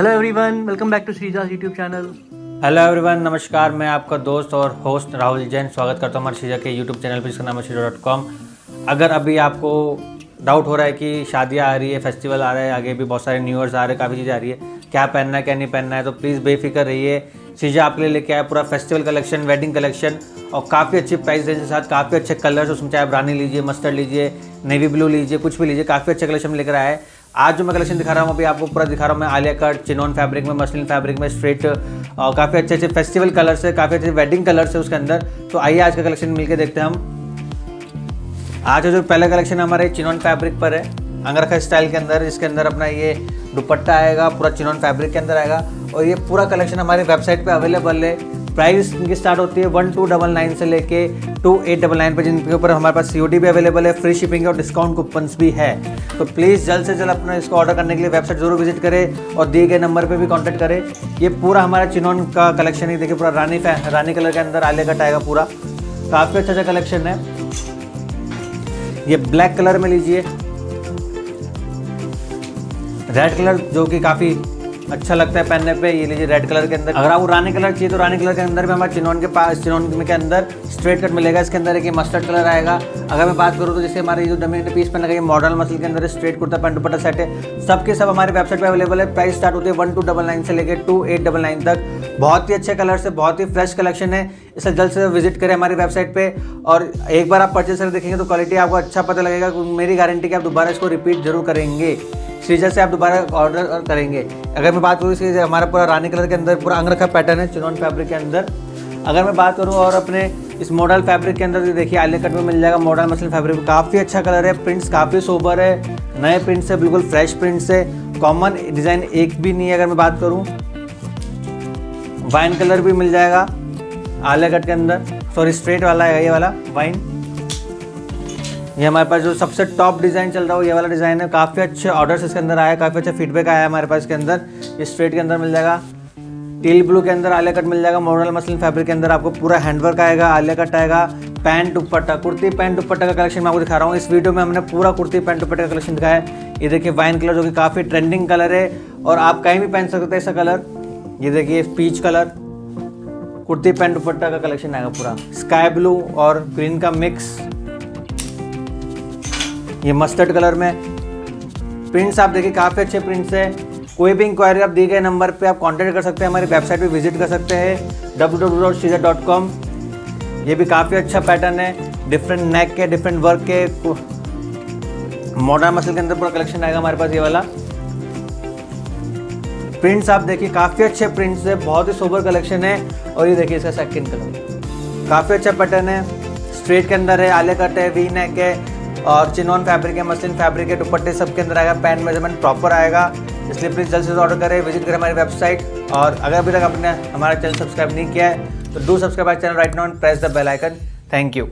Hello everyone, welcome back to Sreeja YouTube channel. Hello everyone, नमस्कार। मैं आपका दोस्त और होस्ट राहुल जैन स्वागत करता हूँ हमारे श्रीजा के यूट्यूब चैनल पर, जिसका नाम है श्रीजा.com। अगर अभी आपको डाउट हो रहा है कि शादियाँ आ रही है, फेस्टिवल आ रहा है, आगे भी बहुत सारे न्यू ईयर्स आ रहे हैं, काफ़ी चीज़ें आ रही है, क्या पहनना है क्या नहीं पहनना है, तो प्लीज़ बेफिक्र रहिए। श्रीजा आपके लिए लेके आए पूरा फेस्टिवल कलेक्शन, वेडिंग कलेक्शन और काफ़ी अच्छी प्राइस रेंज के साथ काफ़ी अच्छे कलर्स। उसमें चाहे ब्राउनी लीजिए, मस्टर्ड लीजिए, नेवी ब्लू लीजिए, कुछ भी लीजिए, काफ़ी अच्छे कलेक्शन लेकर आया है। आज जो मैं कलेक्शन दिखा रहा हूँ अभी आपको पूरा दिखा रहा हूँ मैं, आलिया कट, चिनॉन फैब्रिक में, मस्लिन फैब्रिक में, स्ट्रेट और काफ़ी अच्छे अच्छे फेस्टिवल कलर्स है, काफ़ी अच्छे वेडिंग कलर्स है उसके अंदर। तो आइए आज का कलेक्शन मिलकर देखते हैं हम। आज का जो पहला कलेक्शन हमारे चिनॉन फैब्रिक पर है, अंगरखा स्टाइल के अंदर, जिसके अंदर अपना ये दुपट्टा आएगा, पूरा चिनॉन फैब्रिक के अंदर आएगा। और ये पूरा कलेक्शन हमारी वेबसाइट पे अवेलेबल है। प्राइस इनकी स्टार्ट होती है 1299 से लेके 2899 पर, जिनके ऊपर हमारे पास COD भी अवेलेबल है, फ्री शिपिंग और डिस्काउंट कूपन्स भी है। तो प्लीज़ जल्द से जल्द अपना इसको ऑर्डर करने के लिए वेबसाइट जरूर विजिट करें और दिए गए नंबर पे भी कांटेक्ट करें। ये पूरा हमारा चिनॉन का कलेक्शन है, देखिए पूरा रानी कलर के अंदर आलिया कट आएगा, पूरा काफ़ी अच्छा अच्छा कलेक्शन है। ये ब्लैक कलर में लीजिए, रेड कलर जो कि काफ़ी अच्छा लगता है पहनने पे, ये लीजिए रेड कलर के अंदर। अगर आपको रानी कलर चाहिए तो रानी कलर के अंदर भी हमारे चिनॉन के पास, चिनॉन के अंदर स्ट्रेट कट मिलेगा। इसके अंदर एक मस्टर्ड कलर आएगा। अगर मैं बात करूँ तो जैसे हमारे जो डोमिनेट पीस पहन लगा, ये मॉडर्न मसल के अंदर straight kurta pant dupatta set है, सबके सब हमारे वेबसाइट पर अवेलेबल है। प्राइस स्टार्ट होती है 1299 से लेकर 2899 तक। बहुत ही अच्छे कलर से, बहुत ही फ्रेश कलेक्शन है, इसे जल्द से विजिट करें हमारी वेबसाइट पे। और एक बार आप परचेस कर देखेंगे तो क्वालिटी आपको अच्छा पता लगेगा। मेरी गारंटी कि आप दोबारा इसको रिपीट जरूर करेंगे, श्रीजा से आप दोबारा ऑर्डर करेंगे। अगर मैं बात करूँ इसकी, हमारा पूरा रानी कलर के अंदर पूरा अंगरखा पैटर्न है चिनॉन फैब्रिक के अंदर। अगर मैं बात करूँ और अपने इस मॉडल फैब्रिक के अंदर, देखिए आलिया कट में मिल जाएगा मॉडल मसलिन फैब्रिक, काफ़ी अच्छा कलर है, प्रिंट्स काफ़ी सोबर है, नए प्रिंट्स है, बिल्कुल फ्रेश प्रिंट्स है, कॉमन डिज़ाइन एक भी नहीं है। अगर मैं बात करूँ वाइन कलर भी मिल जाएगा आलिया कट के अंदर, सॉरी स्ट्रेट वाला है ये वाला वाइन। ये हमारे पास जो सबसे टॉप डिज़ाइन चल रहा हो ये वाला डिज़ाइन है, काफ़ी अच्छे ऑर्डर्स इसके अंदर आया, काफ़ी अच्छा फीडबैक आया हमारे पास इसके अंदर। ये स्ट्रेट के अंदर मिल जाएगा, टील ब्लू के अंदर आलिया कट मिल जाएगा, मॉडल मसलिन फैब्रिक के अंदर आपको पूरा हैंडवर्क आएगा, आलिया कट आएगा। पैंट दुपट्टा, कुर्ती पैंट दुपट्टा का कलेक्शन मैं आपको दिखा रहा हूँ इस वीडियो में, हमने पूरा कुर्ती पैंट दुपट्टा का कलेक्शन दिखाया है। ये देखिए वाइन कलर जो कि काफ़ी ट्रेंडिंग कलर है और आप कहीं भी पहन सकते हैं ऐसा कलर। ये देखिए peach colour, kurti pant dupatta का कलेक्शन आएगा पूरा, स्काई ब्लू और ग्रीन का मिक्स। ये मस्टर्ड कलर में प्रिंट्स आप देखिए काफ़ी अच्छे प्रिंट्स हैं। कोई भी इंक्वायरी आप दिए गए नंबर पे आप कांटेक्ट कर सकते हैं, हमारी वेबसाइट पे विजिट कर सकते हैं www.shriza.com। ये भी काफ़ी अच्छा पैटर्न है, डिफरेंट नेक के, डिफरेंट वर्क के, मॉडर्न मसल के अंदर पूरा कलेक्शन आएगा हमारे पास। ये वाला प्रिंट्स आप देखिए काफ़ी अच्छे प्रिंट्स है, बहुत ही सोबर कलेक्शन है। और ये देखिए इसका सेकेंड कलर, काफ़ी अच्छा पैटर्न है, स्ट्रेट के अंदर है, आलिया कट है, वी नेक है और चिनॉन फैब्रिक है, मसलिन फैब्रिक है, दुपट्टे सब के अंदर आएगा, पैंट मेजरमेंट प्रॉपर आएगा। इसलिए प्लीज़ जल्द से जल्द ऑर्डर करें, विजिट करें हमारी वेबसाइट। और अगर अभी तक आपने हमारा चैनल सब्सक्राइब नहीं किया है तो do subscribe our channel right now and press the bell icon. Thank you.